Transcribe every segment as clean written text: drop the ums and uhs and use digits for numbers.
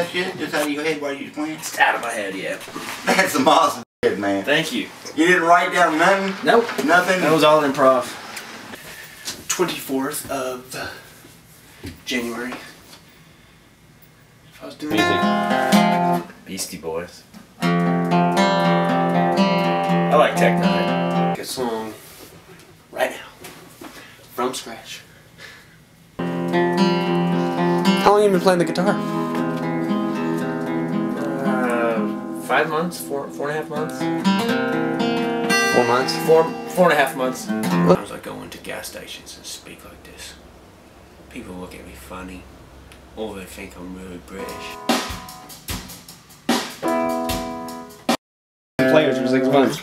that shit just out of your head while you was playing? It's out of my head, yeah. That's some awesome shit, man. Thank you. You didn't write down nothing? Nope. Nothing? That was all improv. 24th of January. I was doing music. Beastie Boys. I like Tech Nine. Good song. Right now. From scratch. How long have you been playing the guitar? 5 months? Four and a half months? 4 months? Four and a half months. Sometimes I go into gas stations and speak like this. People look at me funny. Or they think I'm really British. Players for 6 months.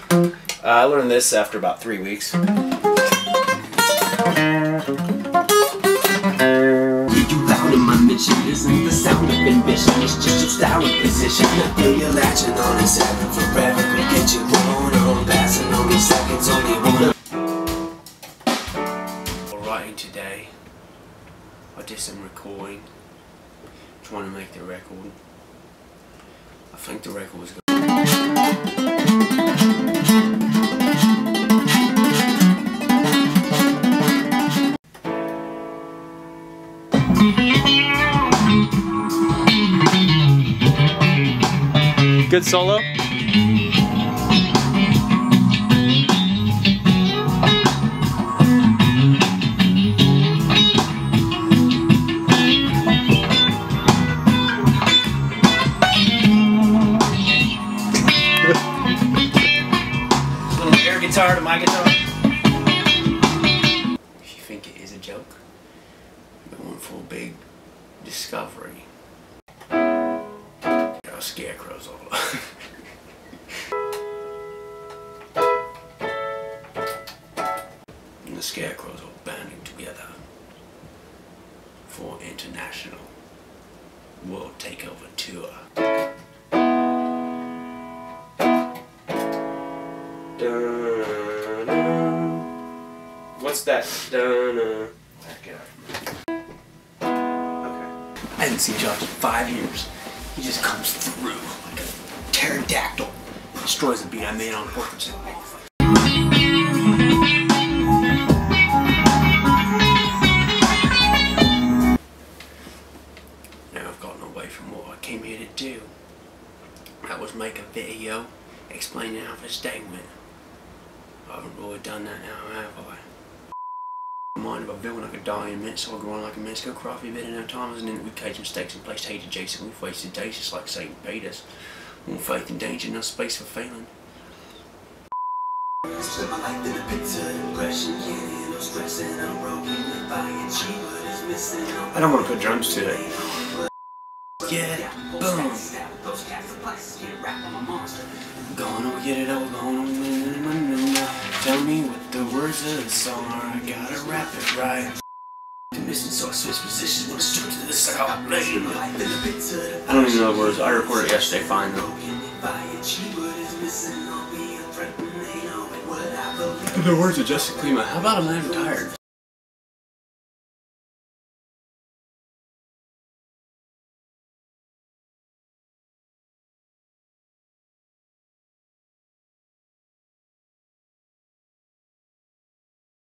I learned this after about 3 weeks. Isn't the sound of ambition, it's just your style of position. I feel you latching on and seven forever. We get you going on, passing on these seconds, only one. I'm writing today. I did some recording. Trying to make the record. I think the record was good. Good solo. Little air guitar to my guitar. If you think it is a joke, you're going for a big discovery. Scarecrows all over. And the scarecrows all banding together for international world takeover tour. What's that? Okay. I haven't seen Josh in 5 years. He just comes through like a pterodactyl, destroys the beat I made on purpose. Now I've gotten away from what I came here to do. That was make a video explaining how this day went. I haven't really done that now, have I? Mind if I feel like I die in a minute, so I go on like a minute, go craft a bit in our times, and then we cage mistakes and place hate adjacent. We've wasted days just like Satan paid us. More faith in danger, no space for failing. I don't want to put drums to it. Yeah, boom. Gonna get it all, gonna win. Tell me what the words of the song are, I gotta rap it right. The missing sauce was position, went straight to the side. I don't even know the words, I recorded yesterday, fine though. The words of Jessica Klima, how about I'm tired?